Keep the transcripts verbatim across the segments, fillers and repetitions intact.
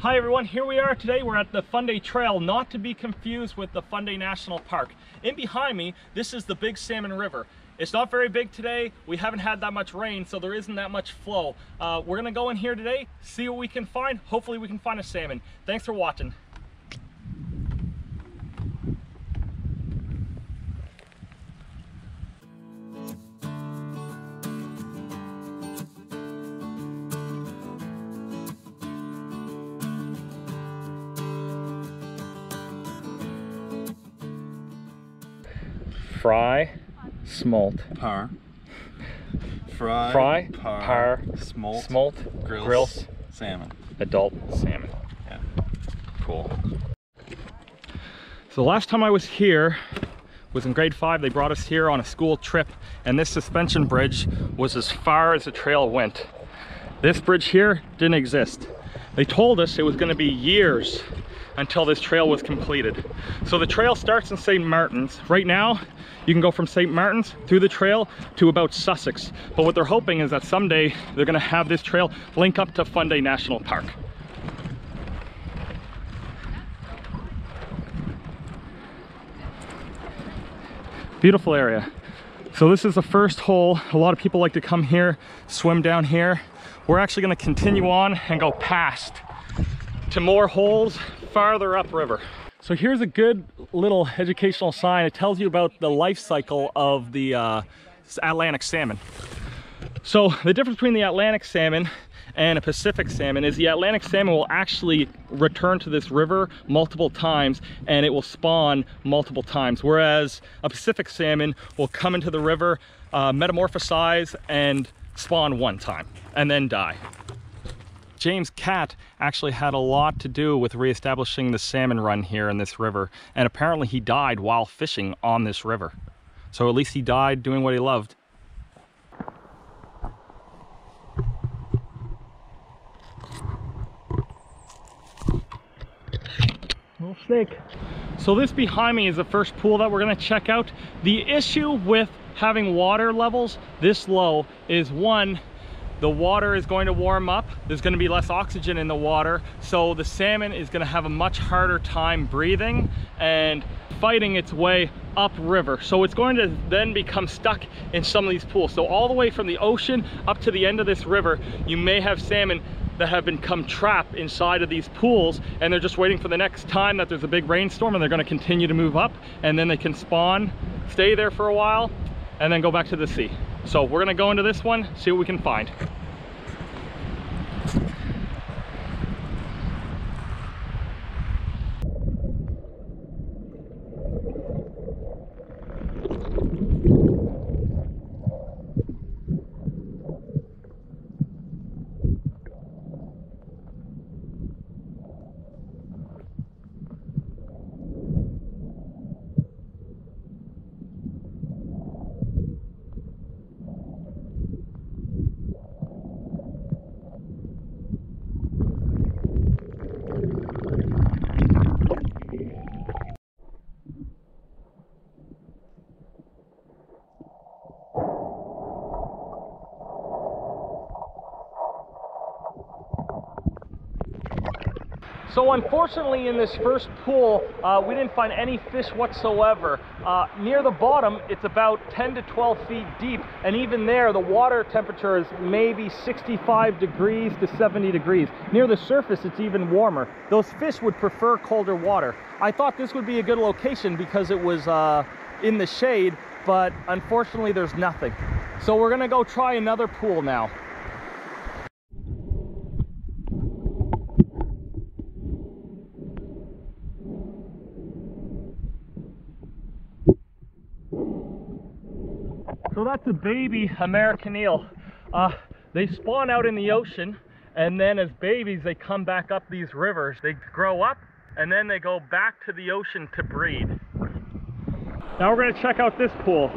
Hi everyone, here we are today. We're at the Fundy Trail, not to be confused with the Fundy National Park. In behind me, this is the Big Salmon River. It's not very big today. We haven't had that much rain, so there isn't that much flow. Uh, we're gonna go in here today, see what we can find. Hopefully we can find a salmon. Thanks for watching. Fry, smolt, par, fry, fry par, par, smolt, smolt grills, grills, salmon, adult salmon. Yeah, cool. So the last time I was here was in grade five. They brought us here on a school trip, and this suspension bridge was as far as the trail went. This bridge here didn't exist. They told us it was going to be years until this trail was completed. So the trail starts in Saint Martin's. Right now, you can go from Saint Martin's through the trail to about Sussex. But what they're hoping is that someday they're gonna have this trail link up to Fundy National Park. Beautiful area. So this is the first hole. A lot of people like to come here, swim down here. We're actually gonna continue on and go past to more holes farther upriver. So here's a good little educational sign. It tells you about the life cycle of the uh, Atlantic salmon. So the difference between the Atlantic salmon and a Pacific salmon is the Atlantic salmon will actually return to this river multiple times and it will spawn multiple times, whereas a Pacific salmon will come into the river, uh, metamorphosize and spawn one time and then die. James Cat actually had a lot to do with reestablishing the salmon run here in this river, and apparently he died while fishing on this river. So at least he died doing what he loved. Little snake. So this behind me is the first pool that we're going to check out. The issue with having water levels this low is, one, the water is going to warm up. There's going to be less oxygen in the water, so the salmon is going to have a much harder time breathing and fighting its way upriver. So it's going to then become stuck in some of these pools. So all the way from the ocean up to the end of this river, you may have salmon that have become trapped inside of these pools, and they're just waiting for the next time that there's a big rainstorm, and they're going to continue to move up, and then they can spawn, stay there for a while, and then go back to the sea. So we're gonna go into this one, see what we can find. So unfortunately in this first pool, uh, we didn't find any fish whatsoever. Uh, near the bottom, it's about ten to twelve feet deep, and even there, the water temperature is maybe sixty-five degrees to seventy degrees. Near the surface, it's even warmer. Those fish would prefer colder water. I thought this would be a good location because it was uh, in the shade, but unfortunately there's nothing. So we're gonna go try another pool now. So that's a baby American eel. Uh, they spawn out in the ocean, and then as babies they come back up these rivers. They grow up and then they go back to the ocean to breed. Now we're going to check out this pool.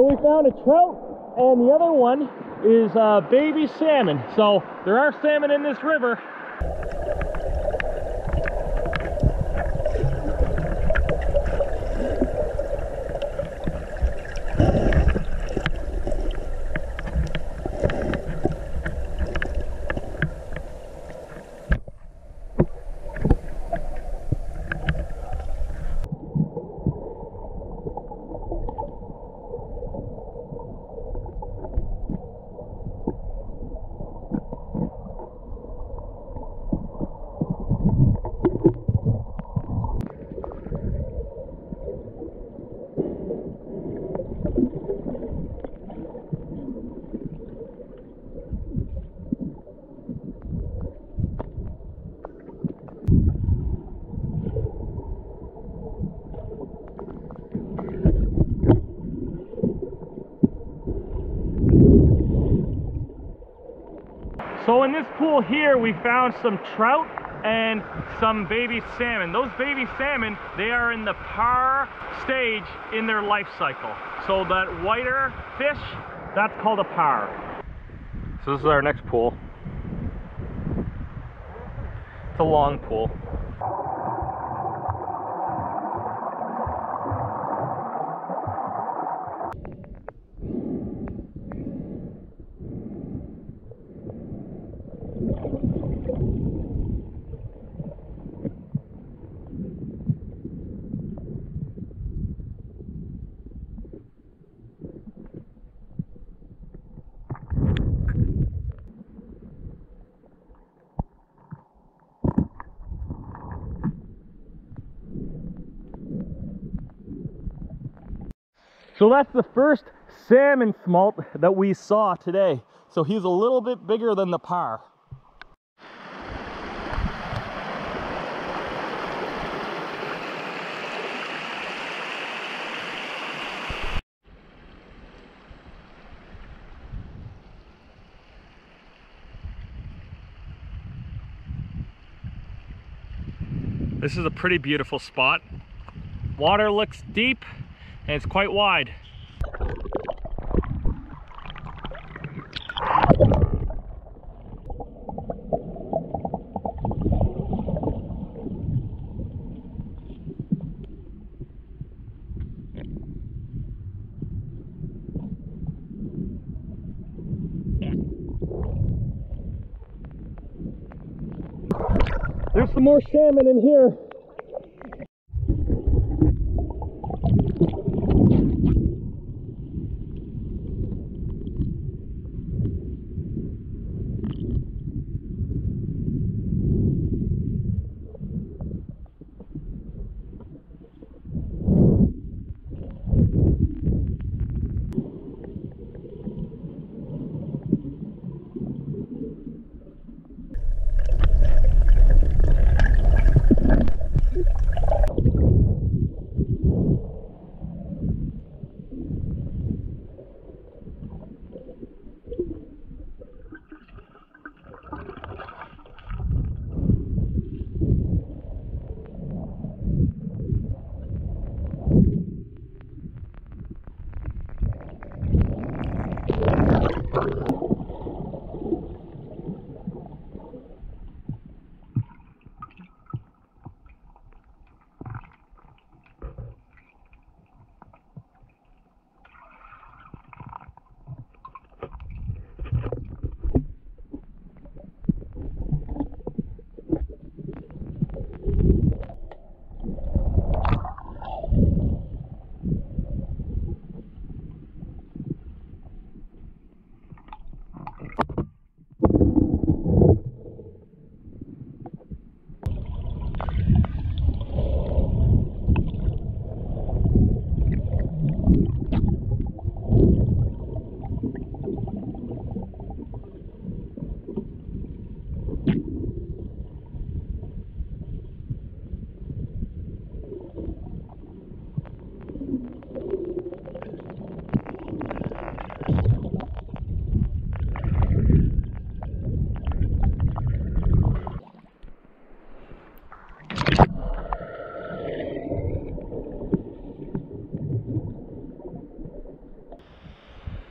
So we found a trout, and the other one is uh, baby salmon. So there are salmon in this river. So in this pool here, we found some trout and some baby salmon. Those baby salmon, they are in the par stage in their life cycle. So that whiter fish, that's called a par. So this is our next pool. It's a long pool. So that's the first salmon smelt that we saw today. So he's a little bit bigger than the par. This is a pretty beautiful spot. Water looks deep. And it's quite wide. There's some more salmon in here.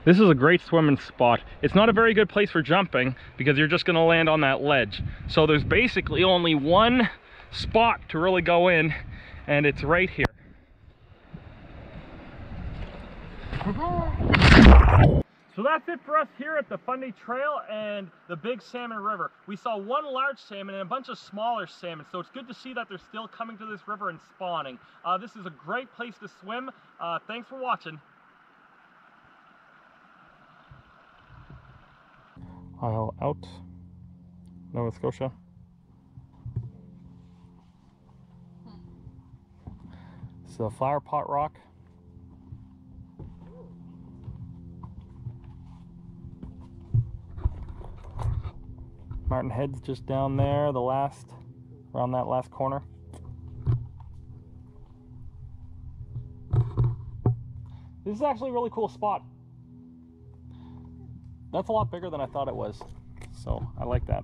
This is a great swimming spot. It's not a very good place for jumping because you're just gonna land on that ledge. So there's basically only one spot to really go in, and it's right here. So that's it for us here at the Fundy Trail and the Big Salmon River. We saw one large salmon and a bunch of smaller salmon, so it's good to see that they're still coming to this river and spawning. Uh, this is a great place to swim. Uh, thanks for watching. I'll out Nova Scotia. This is the Flower Pot Rock. Martin Head's just down there, the last, around that last corner. This is actually a really cool spot. That's a lot bigger than I thought it was, so I like that.